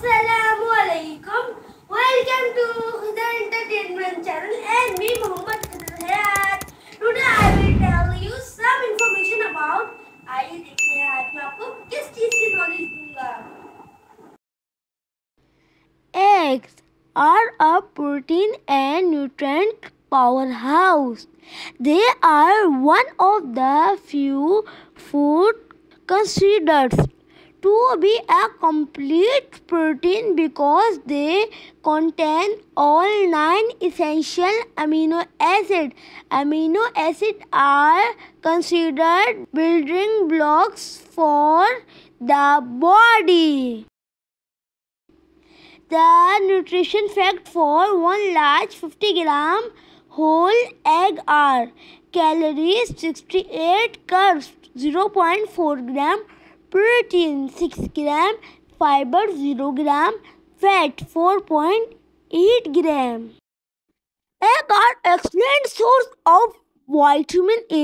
Assalamu alaikum. Welcome to the entertainment channel and me Muhammad Khidr. Today I will tell you some information about Ayriknakuri. मैं आपको किस चीज की knowledge दूंगा? Eggs are a protein and nutrient powerhouse. They are one of the few food considered to be a complete protein because they contain all 9 essential amino acids. Amino acids are considered building blocks for the body. The nutrition fact for one large 50-gram whole egg are calories, 68 carbs, 0.4 gram protein, 6 gram fiber, 0 gram fat, 4.8 gram. Eggs are excellent source of vitamin A,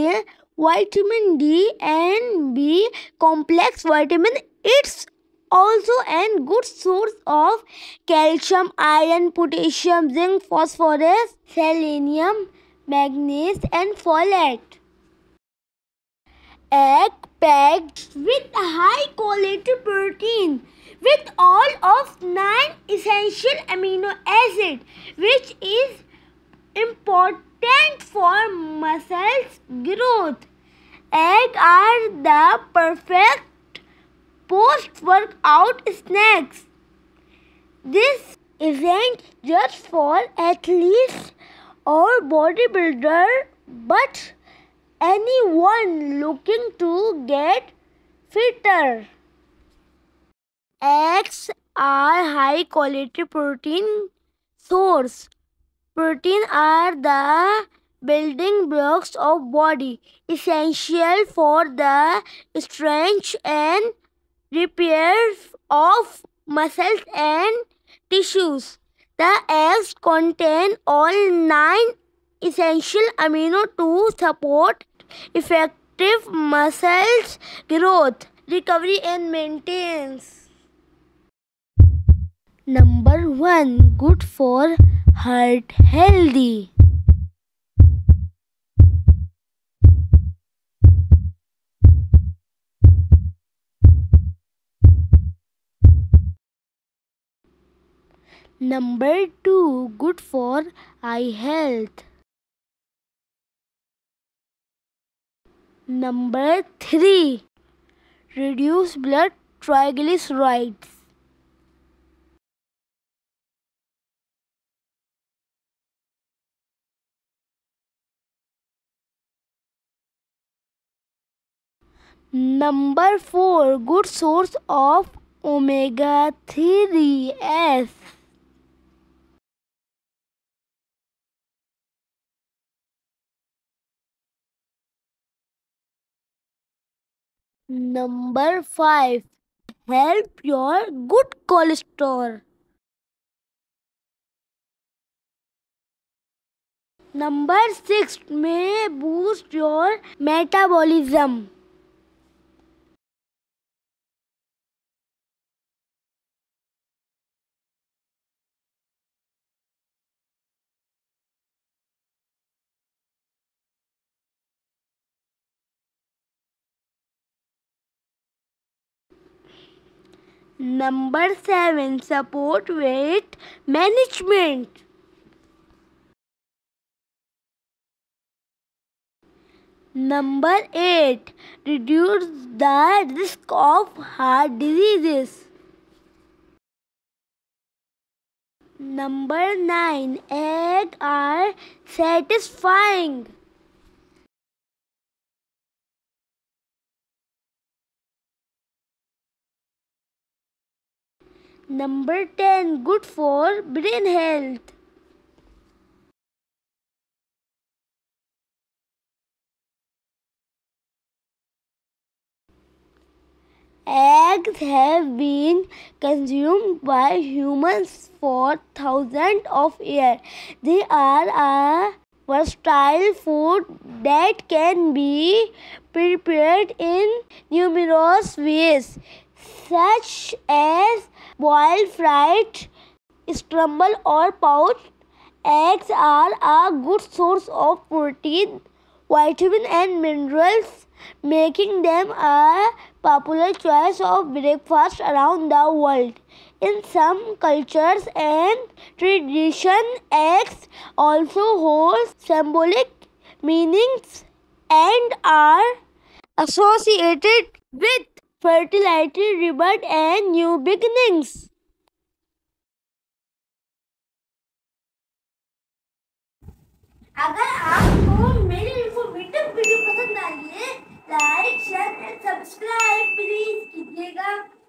vitamin D and B complex. Vitamin it's also a good source of calcium, iron, potassium, zinc, phosphorus, selenium, magnesium and folate. Egg packed with high quality protein with all of 9 essential amino acids, which is important for muscles growth. Eggs are the perfect post-workout snacks. This isn't just for athletes or bodybuilders, but anyone looking to get fitter. Eggs are high quality protein source. Protein are the building blocks of body, essential for the strength and repair of muscles and tissues. The eggs contain all 9 essential amino to support effective muscles growth, recovery and maintenance. Number 1. Good for heart healthy. Number 2. Good for eye health. Number 3. Reduce blood triglycerides. Number 4. Good source of omega-3s. Number 5. Help your good cholesterol. Number 6. May boost your metabolism. Number 7. Support weight management. Number 8. Reduce the risk of heart diseases. Number 9. Eggs are satisfying. Number 10. Good for brain health. Eggs have been consumed by humans for thousands of years. They are a versatile food that can be prepared in numerous ways, such as Boiled, fried, scrambled or poached eggs are a good source of protein, vitamins and minerals, making them a popular choice of breakfast around the world. In some cultures and traditions, eggs also hold symbolic meanings and are associated with fertility, rebirth, and new beginnings. अगर आपको मेरी informative video पसंद आई है, like, share and subscribe please कीजिएगा।